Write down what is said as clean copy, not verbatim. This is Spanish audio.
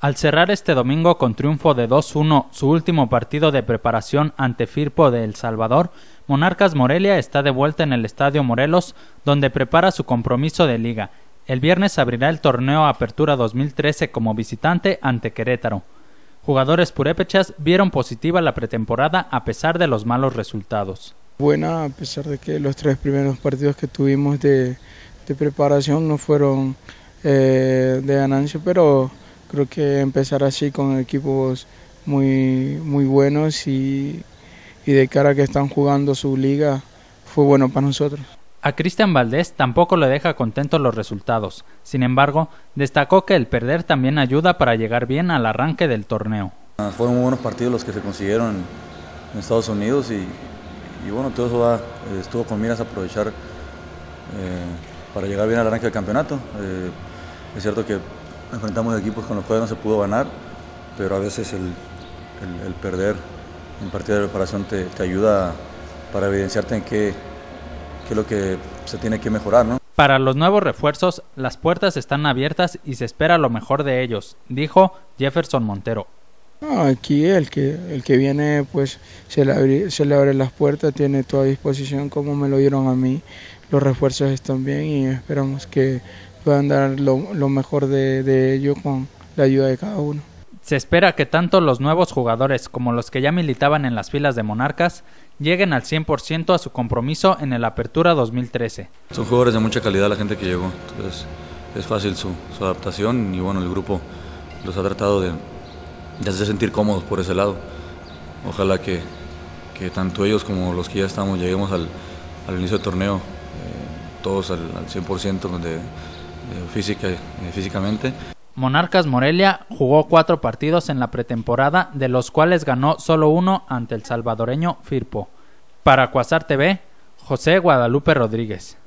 Al cerrar este domingo con triunfo de 2-1 su último partido de preparación ante Firpo de El Salvador, Monarcas Morelia está de vuelta en el Estadio Morelos, donde prepara su compromiso de liga. El viernes abrirá el torneo Apertura 2013 como visitante ante Querétaro. Jugadores purépechas vieron positiva la pretemporada a pesar de los malos resultados. Buena, a pesar de que los tres primeros partidos que tuvimos de preparación no fueron de ganancia, pero creo que empezar así con equipos muy buenos y de cara a que están jugando su liga fue bueno para nosotros. A Cristian Valdés tampoco le deja contento los resultados. Sin embargo, destacó que el perder también ayuda para llegar bien al arranque del torneo. Fueron muy buenos partidos los que se consiguieron en Estados Unidos y bueno, todo eso estuvo con miras a aprovechar para llegar bien al arranque del campeonato. Es cierto que enfrentamos equipos con los cuales no se pudo ganar, pero a veces el perder en partido de preparación te ayuda para evidenciarte en qué es lo que se tiene que mejorar, ¿no? Para los nuevos refuerzos, las puertas están abiertas y se espera lo mejor de ellos, dijo Jefferson Montero. Aquí el que viene, pues se le abren las puertas, tiene toda disposición como me lo dieron a mí. Los refuerzos están bien y esperamos que puedan dar lo mejor de ello con la ayuda de cada uno. Se espera que tanto los nuevos jugadores como los que ya militaban en las filas de Monarcas lleguen al 100% a su compromiso en el Apertura 2013. Son jugadores de mucha calidad la gente que llegó, entonces es fácil su adaptación y bueno, el grupo los ha tratado de hacer sentir cómodos por ese lado. Ojalá que tanto ellos como los que ya estamos lleguemos al inicio del torneo, todos al 100% físicamente. Monarcas Morelia jugó 4 partidos en la pretemporada, de los cuales ganó solo uno ante el salvadoreño Firpo. Para Cuasar TV, José Guadalupe Rodríguez.